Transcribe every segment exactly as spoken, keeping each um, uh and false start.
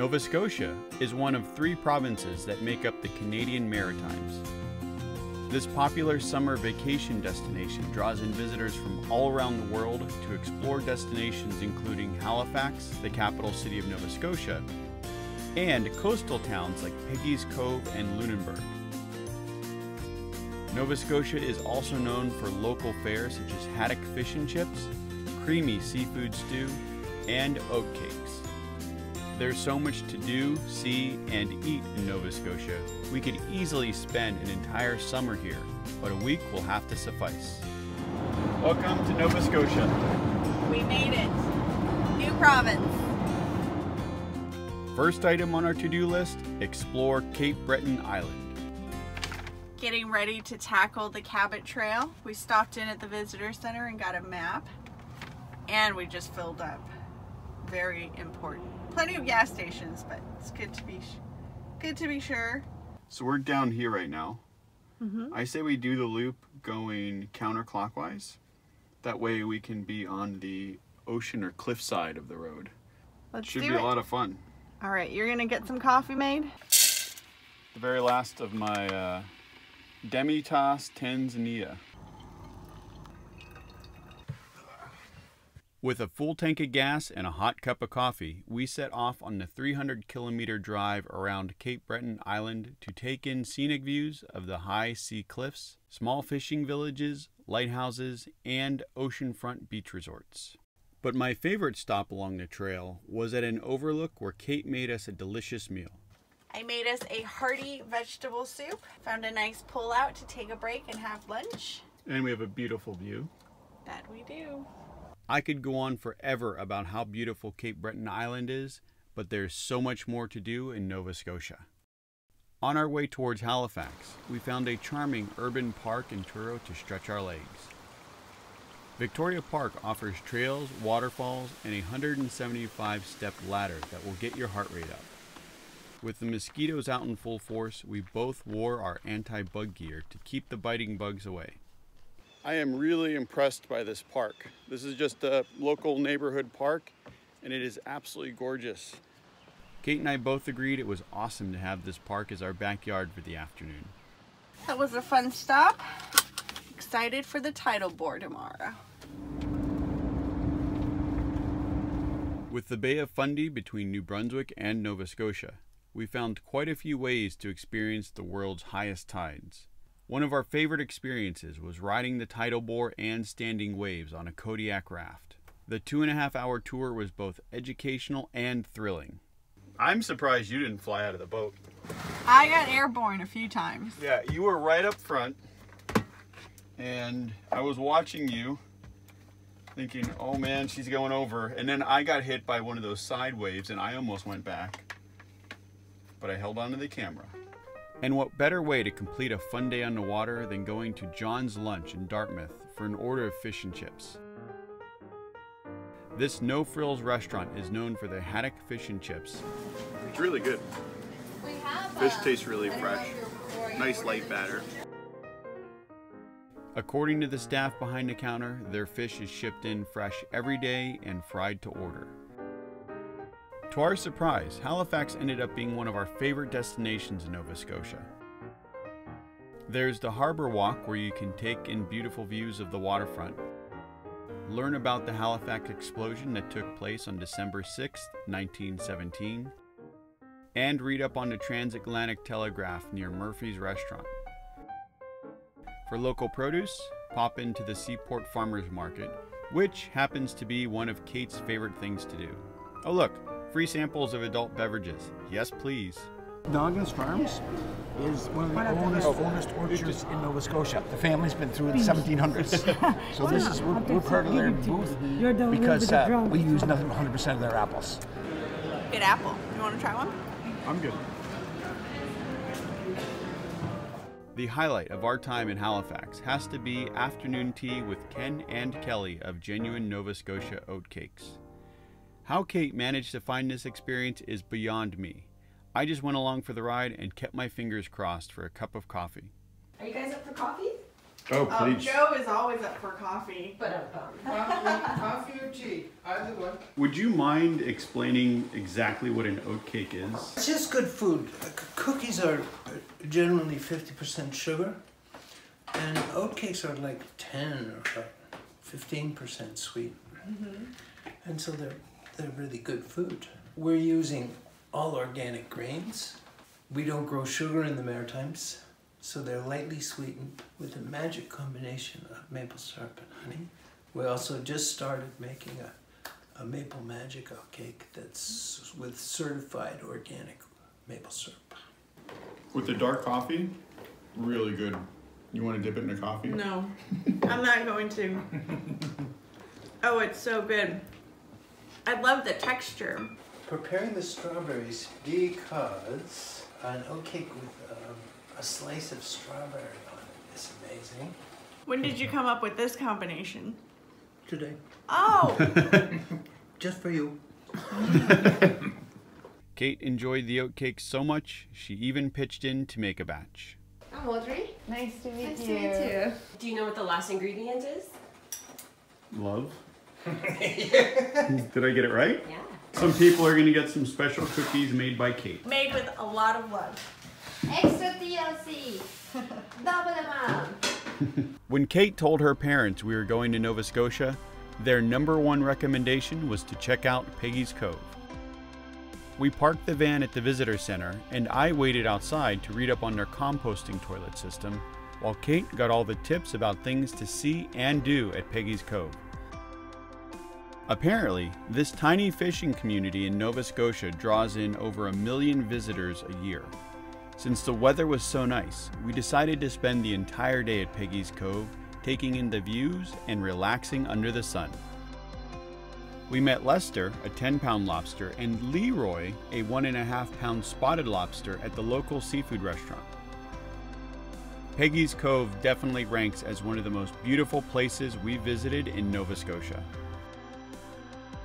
Nova Scotia is one of three provinces that make up the Canadian Maritimes. This popular summer vacation destination draws in visitors from all around the world to explore destinations including Halifax, the capital city of Nova Scotia, and coastal towns like Peggy's Cove and Lunenburg. Nova Scotia is also known for local fare such as haddock fish and chips, creamy seafood stew, and oat cakes. There's so much to do, see, and eat in Nova Scotia, we could easily spend an entire summer here, but a week will have to suffice. Welcome to Nova Scotia. We made it. New province. First item on our to-do list, explore Cape Breton Island. Getting ready to tackle the Cabot Trail. We stopped in at the visitor center and got a map, and we just filled up. Very important. Plenty of gas stations, but it's good to be sh good to be sure. So we're down here right now. Mm-hmm. I say we do the loop going counterclockwise. That way we can be on the ocean or cliff side of the road. Let's Should do be it. a lot of fun. All right, you're gonna get some coffee made. The very last of my uh, Demitas Tanzania. With a full tank of gas and a hot cup of coffee, we set off on the three hundred kilometer drive around Cape Breton Island to take in scenic views of the high sea cliffs, small fishing villages, lighthouses, and oceanfront beach resorts. But my favorite stop along the trail was at an overlook where Kate made us a delicious meal. I made us a hearty vegetable soup, found a nice pullout to take a break and have lunch. And we have a beautiful view. That we do. I could go on forever about how beautiful Cape Breton Island is, but there's so much more to do in Nova Scotia. On our way towards Halifax, we found a charming urban park in Truro to stretch our legs. Victoria Park offers trails, waterfalls, and a one hundred seventy-five step ladder that will get your heart rate up. With the mosquitoes out in full force, we both wore our anti-bug gear to keep the biting bugs away. I am really impressed by this park. This is just a local neighborhood park, and it is absolutely gorgeous. Kate and I both agreed it was awesome to have this park as our backyard for the afternoon. That was a fun stop. Excited for the tidal bore tomorrow. With the Bay of Fundy between New Brunswick and Nova Scotia, we found quite a few ways to experience the world's highest tides. One of our favorite experiences was riding the tidal bore and standing waves on a Kodiak raft. The two and a half hour tour was both educational and thrilling. I'm surprised you didn't fly out of the boat. I got airborne a few times. Yeah, you were right up front, and I was watching you thinking, oh man, she's going over. And then I got hit by one of those side waves and I almost went back, but I held onto the camera. And what better way to complete a fun day on the water than going to John's Lunch in Dartmouth for an order of fish and chips. This no-frills restaurant is known for their haddock fish and chips. It's really good. We have fish a, tastes really fresh. Nice light batter. According to the staff behind the counter, their fish is shipped in fresh every day and fried to order. To our surprise, Halifax ended up being one of our favorite destinations in Nova Scotia. There's the Harbor Walk, where you can take in beautiful views of the waterfront, learn about the Halifax explosion that took place on December sixth, nineteen seventeen, and read up on the Transatlantic Telegraph near Murphy's Restaurant. For local produce, pop into the Seaport Farmers Market, which happens to be one of Kate's favorite things to do. Oh look! Free samples of adult beverages. Yes, please. Noggins Farms is one of the oldest, oldest orchards in Nova Scotia. The family's been through the seventeen hundreds. So this is, we're, we're part of their booth because uh, we use nothing but one hundred percent of their apples. Good apple. You want to try one? I'm good. The highlight of our time in Halifax has to be afternoon tea with Ken and Kelly of Genuine Nova Scotia Oat Cakes. How Kate managed to find this experience is beyond me. I just went along for the ride and kept my fingers crossed for a cup of coffee. Are you guys up for coffee? Oh, please. Um, Joe is always up for coffee. But coffee or tea, either one. Would you mind explaining exactly what an oat cake is? It's just good food. Cookies are generally fifty percent sugar, and oat cakes are like ten or fifteen percent sweet. Mm-hmm. And so they're, they're really good food. We're using all organic grains. We don't grow sugar in the Maritimes. So they're lightly sweetened with a magic combination of maple syrup and honey. We also just started making a, a maple magic oat cake that's with certified organic maple syrup. With the dark coffee, really good. You want to dip it in a coffee? No, I'm not going to. Oh, it's so good. I love the texture. Preparing the strawberries because an oat cake with um, a slice of strawberry on it is amazing. When did you come up with this combination? Today. Oh! Just for you. Kate enjoyed the oat cake so much, she even pitched in to make a batch. I'm Audrey. Nice to meet nice you. Nice to meet you. Do you know what the last ingredient is? Love. Did I get it right? Yeah. Some people are going to get some special cookies made by Kate. Made with a lot of love. Extra D L C. Double the mom. When Kate told her parents we were going to Nova Scotia, their number one recommendation was to check out Peggy's Cove. We parked the van at the visitor center, and I waited outside to read up on their composting toilet system, while Kate got all the tips about things to see and do at Peggy's Cove. Apparently, this tiny fishing community in Nova Scotia draws in over a million visitors a year. Since the weather was so nice, we decided to spend the entire day at Peggy's Cove, taking in the views and relaxing under the sun. We met Lester, a ten pound lobster, and Leroy, a one and a half pound spotted lobster at the local seafood restaurant. Peggy's Cove definitely ranks as one of the most beautiful places we visited in Nova Scotia.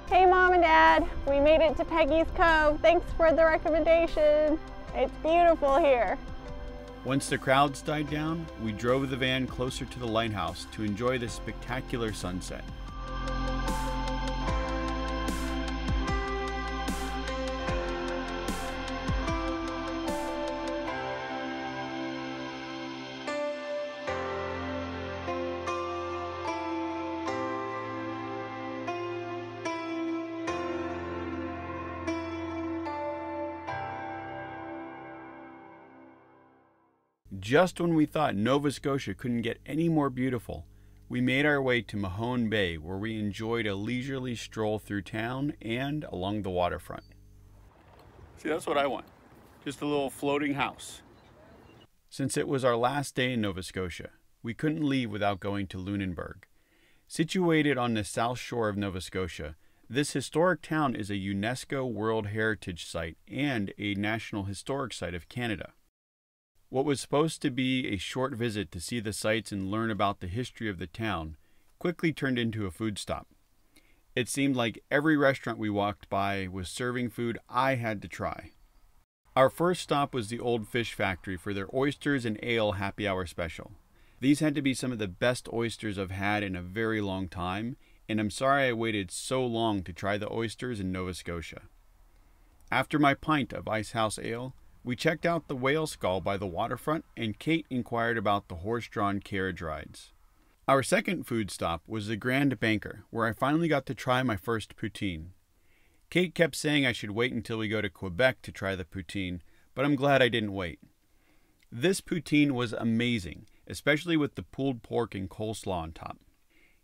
Hey Mom and Dad, we made it to Peggy's Cove. Thanks for the recommendation. It's beautiful here. Once the crowds died down, we drove the van closer to the lighthouse to enjoy the spectacular sunset. Just when we thought Nova Scotia couldn't get any more beautiful, we made our way to Mahone Bay, where we enjoyed a leisurely stroll through town and along the waterfront. See, that's what I want. Just a little floating house. Since it was our last day in Nova Scotia, we couldn't leave without going to Lunenburg. Situated on the south shore of Nova Scotia, this historic town is a UNESCO World Heritage Site and a National Historic Site of Canada. What was supposed to be a short visit to see the sights and learn about the history of the town quickly turned into a food stop. It seemed like every restaurant we walked by was serving food I had to try. Our first stop was the Old Fish Factory for their oysters and ale happy hour special. These had to be some of the best oysters I've had in a very long time, and I'm sorry I waited so long to try the oysters in Nova Scotia. After my pint of Ice House Ale, we checked out the whale skull by the waterfront, and Kate inquired about the horse-drawn carriage rides. Our second food stop was the Grand Banker, where I finally got to try my first poutine. Kate kept saying I should wait until we go to Quebec to try the poutine, but I'm glad I didn't wait. This poutine was amazing, especially with the pulled pork and coleslaw on top.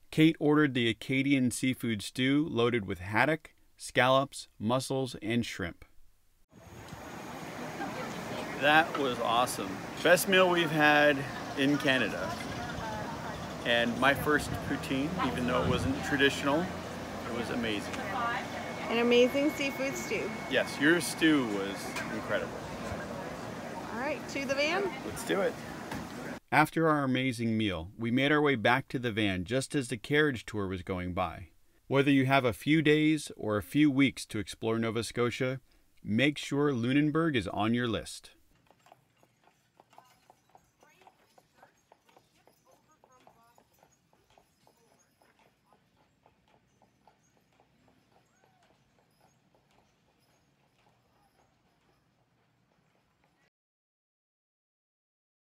Kate ordered the Acadian seafood stew loaded with haddock, scallops, mussels, and shrimp. That was awesome. Best meal we've had in Canada. And my first poutine, even though it wasn't traditional, it was amazing. An amazing seafood stew. Yes, your stew was incredible. All right, to the van. Let's do it. After our amazing meal, we made our way back to the van just as the carriage tour was going by. Whether you have a few days or a few weeks to explore Nova Scotia, make sure Lunenburg is on your list.